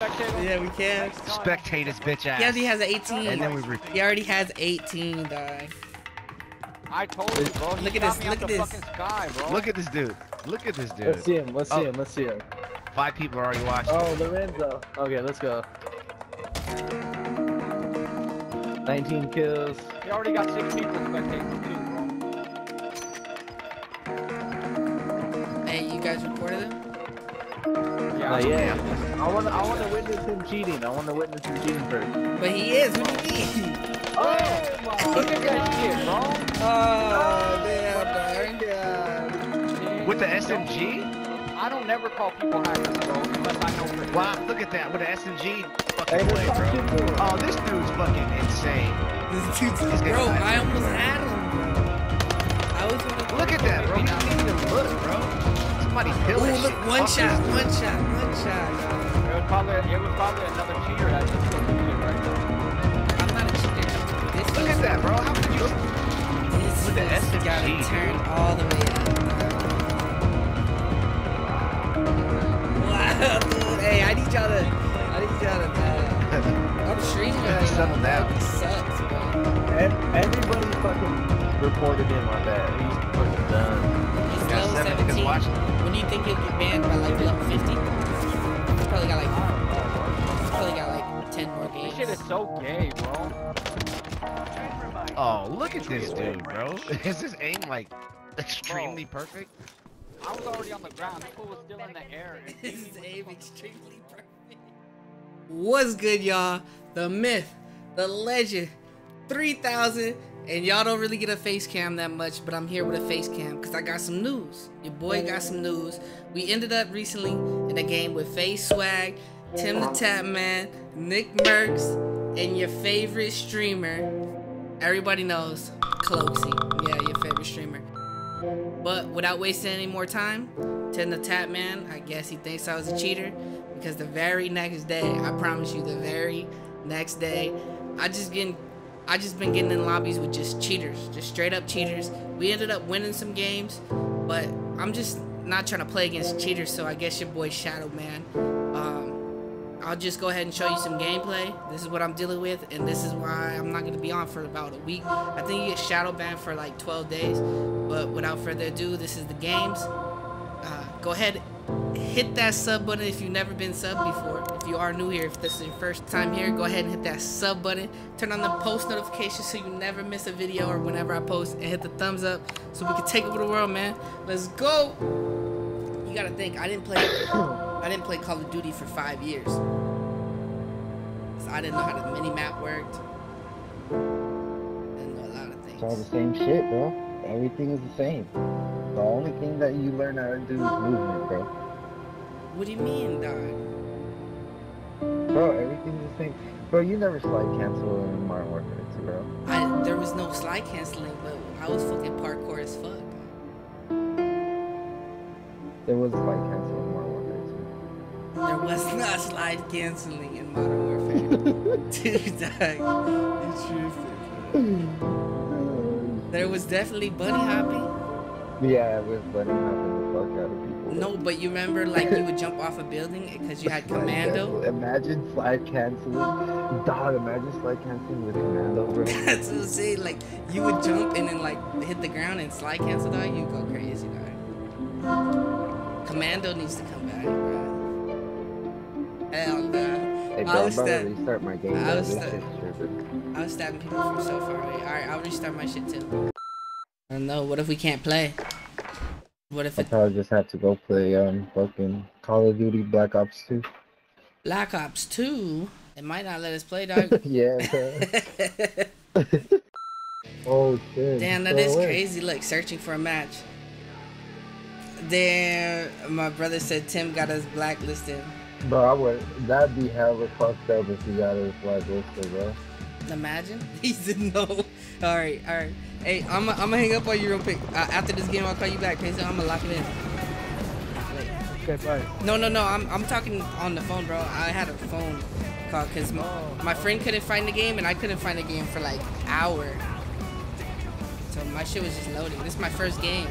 Yeah, we can. Spectate his bitch ass. He already has 18. And then we repeat. He already has 18, dog. I told you, bro. Look at this. Look at this. Sky, bro. Look at this dude. Look at this dude. Let's see him. Let's see him. Let's see him. 5 people are already watching. Oh, Lorenzo. Okay, let's go. 19 kills. He already got 6 people spectating too, bro. Hey, you guys recorded him? Yeah. I want to witness him cheating. I want to witness him cheating first. But he is. What do you mean? Oh my! Look at that shit, bro. Oh damn, yeah. With the SMG? I don't never call people hackers, bro, unless I know for. Wow, look at that with the SMG. Fucking play, bro. Oh, this dude's fucking insane. This dude's broke. I almost had him. I was. Look at that, bro. You didn't even look, bro. Somebody kill him. One shot. It was probably another cheater that just took it right there. I'm not a cheater. Look at that, bro. How could you? With the SMG, gotta turn all the way up. Wow, dude. Hey, I need y'all to I'm streaming right now. That sucks, bro. Everybody fucking reported him on that. He's fucking done. He's got 17. When do you think he'll get banned by like 50? He's probably got like 10 more games. This shit is so gay, bro. Oh, look at this dude, bro. Is his aim like extremely perfect? I was already on the ground. This fool was still in the air. Is his aim extremely perfect? What's good, y'all? The myth, the legend, 3000. And y'all don't really get a face cam that much, but I'm here with a face cam because I got some news. Your boy got some news. We ended up recently in a game with Face Swag, TimTheTatman, Nick Mercs, and your favorite streamer. Everybody knows Closie. Yeah, your favorite streamer. But without wasting any more time, TimTheTatman, I guess he thinks I was a cheater because the very next day, I promise you, the very next day, I just been getting in lobbies with just cheaters, just straight up cheaters. We ended up winning some games, but I'm just not trying to play against cheaters, so I guess your boy Shadow Man. I'll just go ahead and show you some gameplay. This is what I'm dealing with, and this is why I'm not gonna be on for about a week. I think you get shadow banned for like 12 days, but without further ado, this is the games. Go ahead, hit that sub button if you've never been subbed before. If you are new here, if this is your first time here, go ahead and hit that sub button. Turn on the post notifications so you never miss a video or whenever I post, and hit the thumbs up so we can take over the world, man. Let's go. You gotta think, I didn't play Call of Duty for 5 years. So I didn't know how the mini-map worked. I didn't know a lot of things. It's all the same shit, bro. Everything is the same. The only thing that you learn how to do is movement, bro. What do you mean, dog? Bro, everything's the same. Bro, you never slide cancel in Modern Warfare 2, bro. There was no slide canceling, but I was fucking parkour as fuck. There was slide cancel in Modern Warfare 2. There was not slide canceling in Modern Warfare 2, dog. It's true. There was definitely bunny hopping. Yeah, it was bunny hopping the fuck out of people. No, but you remember, like, you would jump off a building because you had commando? Imagine slide canceling. Dog, imagine slide canceling with commando, bro. That's what I'm saying. Like, you would jump and then, like, hit the ground and slide cancel, dog. You go crazy, dog. Commando needs to come back, bro. Hell no. Hey, bro, I'm about to restart my game. I was stabbing people from so far away. Alright, I'll restart my shit, too. I don't know, what if we can't play? What if I probably just have to go play fucking Call of Duty Black Ops 2. Black Ops 2? It might not let us play, dog. Yeah, bro. Oh shit. Damn, that is crazy. Look, searching for a match. Damn, my brother said Tim got us blacklisted. Bro, that'd be hella fucked up if he got us blacklisted, bro. Imagine. He said no. All right. Hey, I'm gonna hang up on you real quick. After this game, I'll call you back, Crazy. I'm gonna lock it in. Wait. Okay, bye. No. I'm talking on the phone, bro. I had a phone call because my friend couldn't find the game and I couldn't find the game for like an hour. So my shit was just loading. This is my first game.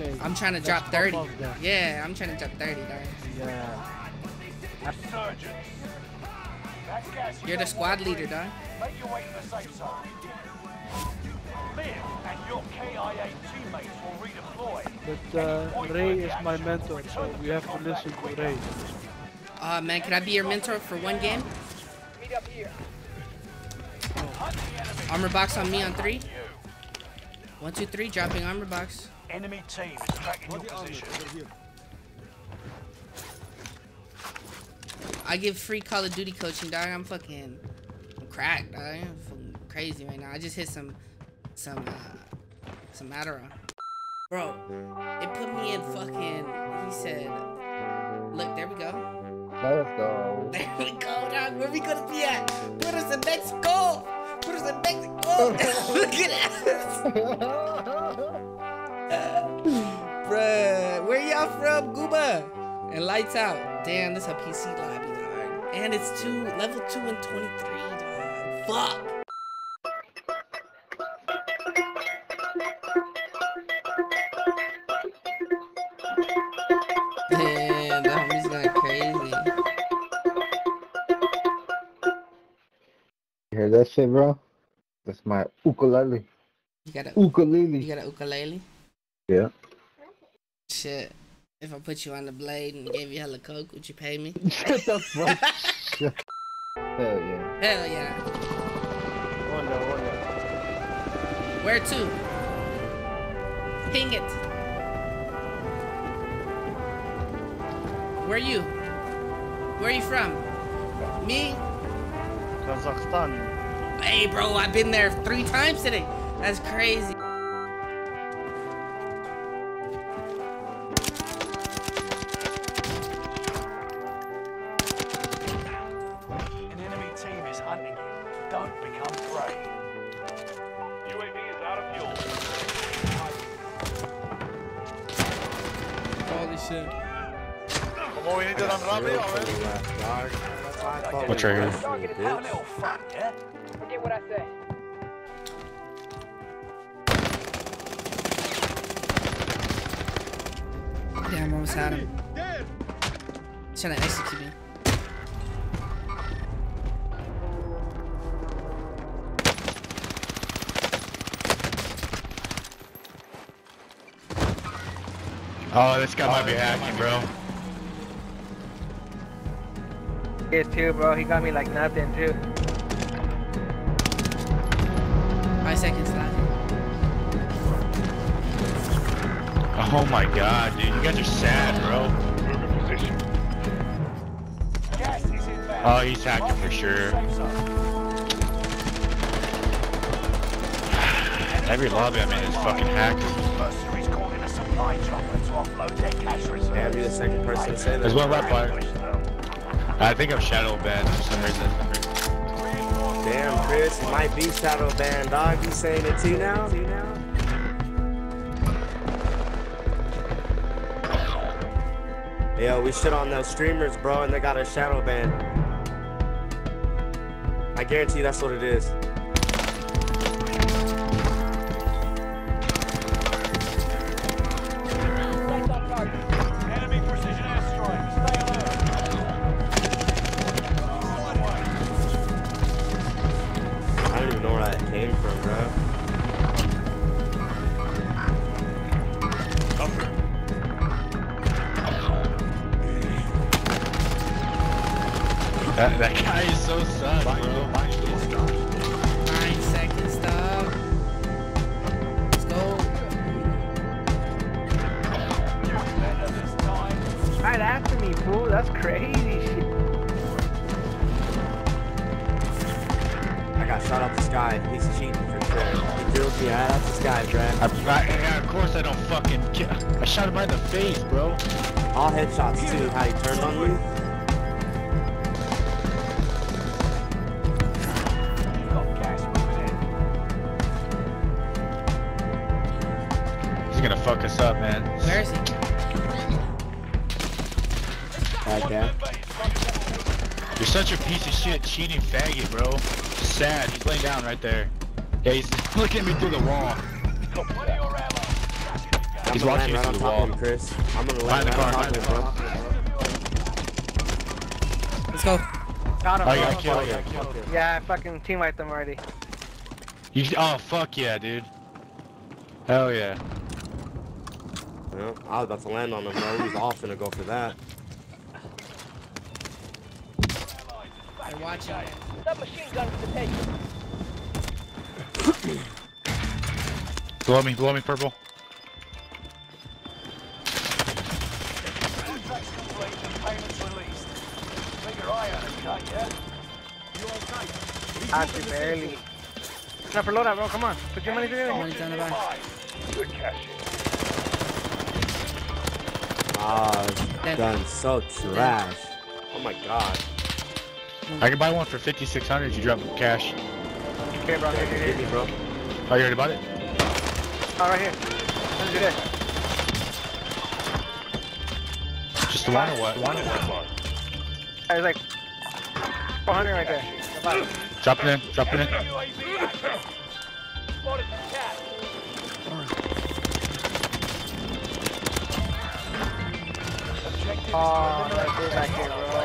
Okay. I'm trying to drop 30. Yeah, I'm trying to drop 30, dog. Yeah. You're the squad leader, dog. Make your way to the safe zone. Live, and your KIA teammates will redeploy. But Ray is my mentor, so we have to listen to Ray. Man, can I be your mentor for one game? Meet up here. Oh. Armor box on me on 3. 1, 2, 3, dropping armor box. Enemy team is tracking your position. I give free Call of Duty coaching, dog. I'm cracked, dog. I'm fucking crazy right now. I just hit some Adderall. Bro, it put me in fucking. He said, "Look, there we go." Let's go. There we go, dog. Where we gonna be at? Put us in Mexico. Put us in Mexico. Look at us, bruh. Where y'all from, Cuba? And lights out. Damn, this is a PC lobby. And it's level 2 and 23, dog. Fuck. Man, that homie's going crazy. You hear that shit, bro? That's my ukulele. You got a ukulele. You got a ukulele? Yeah. Shit. If I put you on the blade and gave you hella coke, would you pay me? Shut the fuck. Hell yeah. Hell yeah. One down. Where to? Ping it. Where you? Where you from? Me? Kazakhstan. Hey bro, I've been there 3 times today. That's crazy. Don't become prey. UAV is out of fuel. Holy shit. What's your name? Forget what I say. Damn, I almost had him. He's trying to execute me. Oh, this guy might be hacking, bro. Good too, bro. He got me like nothing, too. 5 seconds left. Oh my god, dude. You guys are sad, bro. Oh, he's hacking for sure. Every lobby I'm in is fucking hacking. Yeah, you're the second person to say that. There's one right fire. I think I'm shadow banned for some reason. Damn, Chris, it might be shadow banned, dog. You saying it to you now? Yo, we shit on those streamers, bro, and they got a shadow ban. I guarantee that's what it is. That guy is so sad, bro. 9 seconds, dog. Let's go. Right after me, fool. That's crazy shit. I got shot out the sky. He's cheating for sure. He drilled me out of the sky, bro. Yeah, of course I don't fucking kill. I shot him right in the face, bro. All headshots, too. How he turned on me. Gonna fuck us up, man. Where is he? Right there. You're such a piece of shit, cheating faggot, bro. Sad. He's laying down right there. Yeah, he's looking me through the wall. He's watching me through the wall. Him, Chris. I'm gonna land right on top of him, bro. Let's go. Got him. I killed him. Yeah, I fucking team wiped them already. You, oh, fuck yeah, dude. Hell yeah. Well, I was about to land on him, bro. He was all finna go for that. Hey, watch out. Submachine gun for the patient. Blow me, purple. Actually, barely. No, for load out, bro. Come on. Put your money together. Money's down the back. Good cash. Ah, done so trash. Oh my god. I can buy one for 5,600 if you drop cash. Okay, bro. Here, me, bro. Oh, you already bought it? Oh, right here. Let's do that. Just the one or what? One or what? I was like 400 right there. Drop it in. Oh, that dude back here, bro.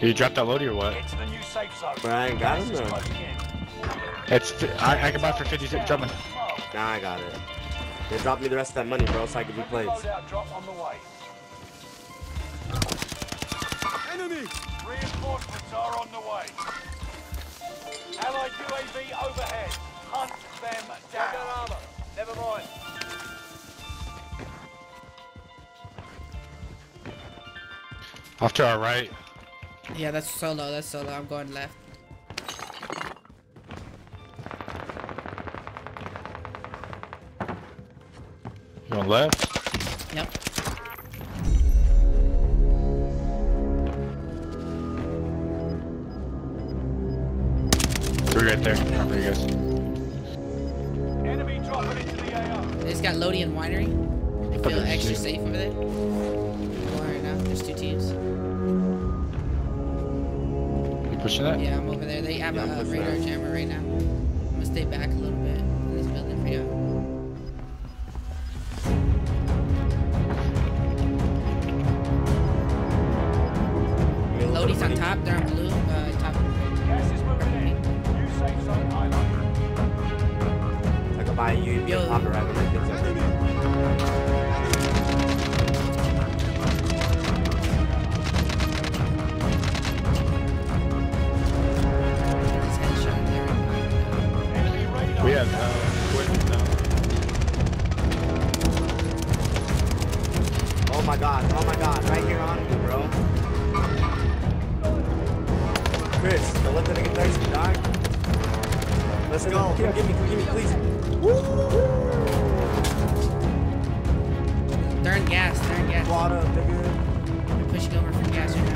You dropped that load or what? But I ain't got it though. It's I can buy it for 56. Drop it. Nah, I got it. They dropped me the rest of that money, bro, so I could be played. Enemy! Reinforcements are on the way. Allied UAV overhead. Hunt them down. Armor. Never mind. Off to our right. Yeah, that's solo. I'm going left. You going left? Yep. We're right there. There you guys. Enemy dropping into the AR. They just got Lodi and Winery. I feel extra safe over there. Right now, there's two teams. Pushing that? Yeah, I'm over there. They have a radar jammer right now. I'm gonna stay back a little bit in this building for you. Lodi's on top. They're on blue. Top. I can buy a UAV and pop it right when I get something. Oh my god, right here on you, bro. Chris, don't let that nigga thirsty, dog. Let's go. Give me, please. Woo! They're in gas. Water, nigga. They're pushing over from gas right now.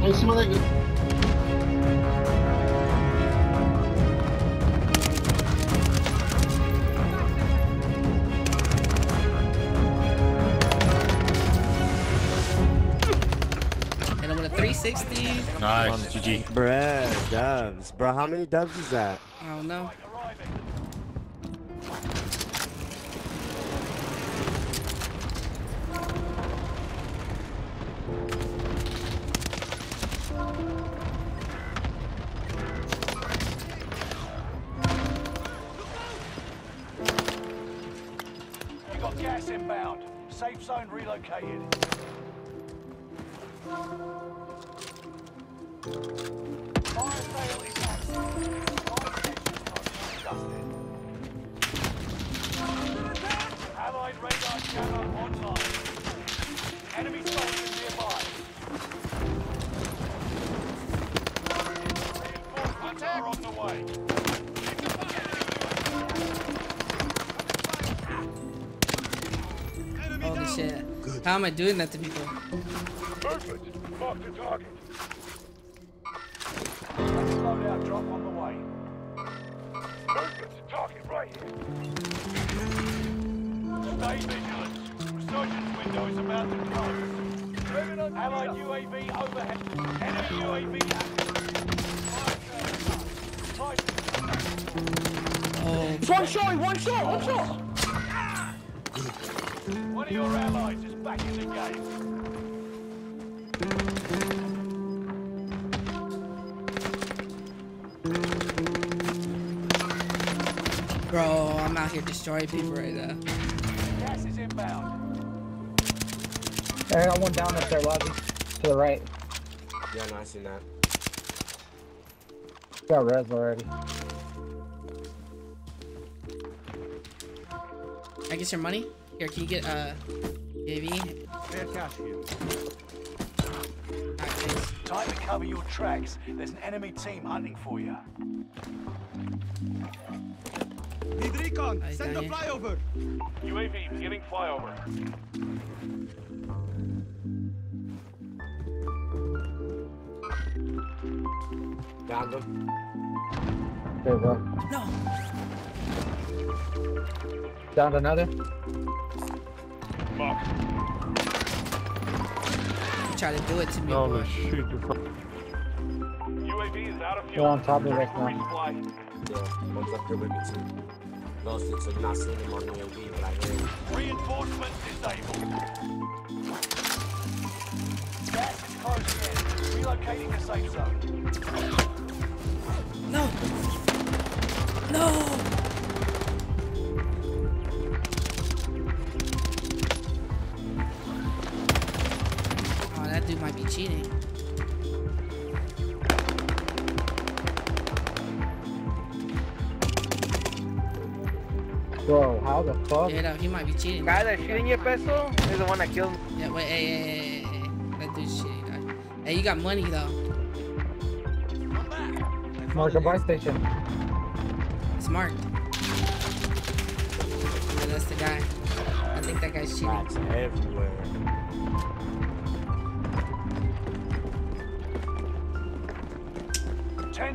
Hey, see what I get. And I'm on a 360. Nice, GG. Bruh, doves. Bro, how many doves is that? I don't know. Gas inbound. Safe zone relocated. Fire sale is Allied radar jammer on time. Enemy soldiers nearby. Reinforcements are on the way. Holy shit. Good. How am I doing that to people? Perfect. Mark the target. Loadout drop on the way. Perfect. Target right here. Stay vigilant. Resurgence window is about to close. Allied UAV overhead. Enemy UAV shot, one shot! One of your allies is back in the game. Bro, I'm out here destroying people right there. Gas is inbound. I got one down up there, lobby. To the right. Yeah, no, I seen that. Got res already. I guess your money? Here, can you get UAV? Fair cash here. Time to cover your tracks. There's an enemy team hunting for you. Need recon. Send the flyover. UAV beginning flyover. Down them. There we go. No. Downed another. Fuck. You try to do it to me. Oh shoot! UAV is out of fuel. Go on top of it right now. Yeah, one's up there with me too. Those things are not seeing him on the UAV, but I hear him. Reinforcement disabled. Gas is closing in. Relocating the safe zone. No. No. Dude might be cheating. Bro, how the fuck? Yeah, no, he might be cheating. The guy that's shooting your pistol is the one that killed me. Yeah, wait, hey. That dude's cheating. Right? Hey, you got money though. Mark a buy station. It's marked. Yeah, that's the guy. I think that guy's cheating. That's everywhere.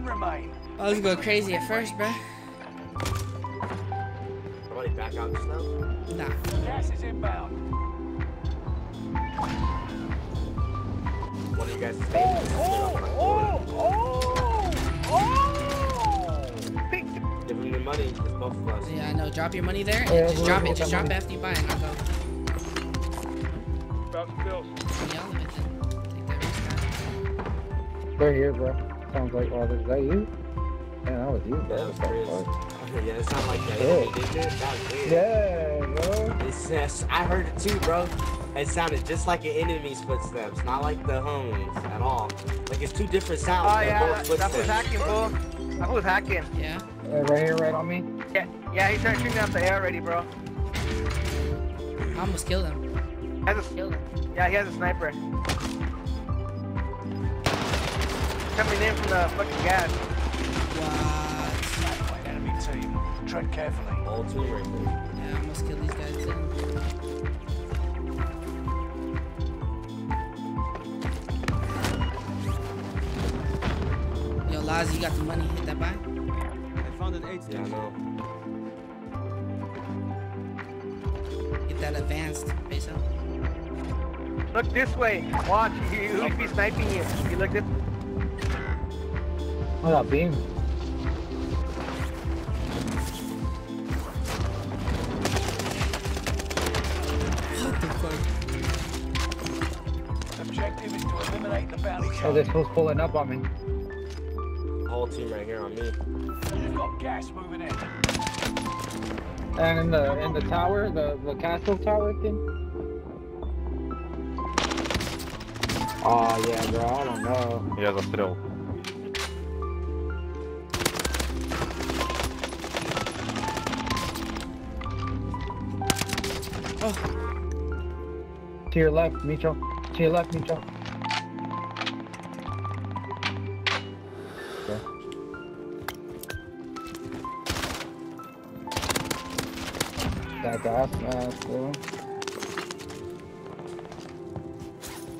Remain. I was going crazy at first, bruh. Somebody back out just now? Nah. Gas is inbound. What are you guys saying? Oh! Give me your money, it's both of us. Yeah, I know. Drop your money there and just drop it after you buy it and I'll go. They're here, bro. Sounds like, oh, is that you? Man, that was you, bro. Yeah, yeah, it sounded like that. Yeah. That was weird, bro. I heard it too, bro. It sounded just like an enemy's footsteps, not like the homies at all. Like, it's two different sounds. Oh, yeah, that was hacking, bro. That was hacking. Yeah. Right here, right on me? Yeah, yeah, he's trying to shoot me out the air already, bro. I almost killed him. Yeah, he has a sniper. Coming in from the fucking gas. What? Enemy team. Tread carefully. All two right there. Yeah, I almost killed these guys too. Yo, Laz, you got the money. Hit that buy. I found an 8 station. Yeah, get that advanced, Peso. Look this way. Watch. He'll be sniping you. You look this way. Oh, that beam. What the fuck? Objective is to eliminate the bounty. Oh, this fool's pulling up on me. Whole team right here on me. You've got gas moving in. And in the tower, the castle tower thing. Oh yeah, bro. I don't know. Yeah, that's still. Oh. To your left, Micho. To your left, Micho. Okay. That gas mask, bro.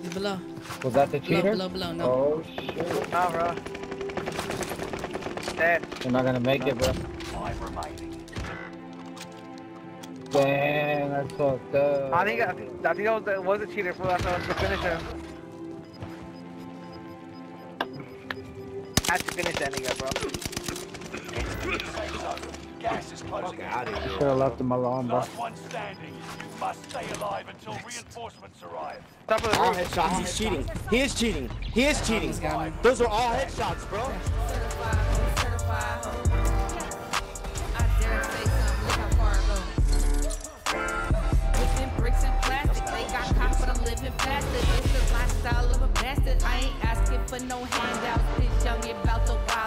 He's below. Was that the cheater? Below, no. Oh, shit. Nah, bro. Dead. You're not gonna make it, bro. I'm remaining. Damn, that's fucked up. I think that was a cheater for us. I was to finish him. I had to finish that nigga, bro. Gas is closing out. Should have left him alone, bro. Last one standing. You must stay alive until reinforcements arrive. Top of the room. Headshots. He's cheating. He is cheating. He is cheating. Those are all headshots, bro. I ain't asking for no handouts, bitch. I'm about to watch.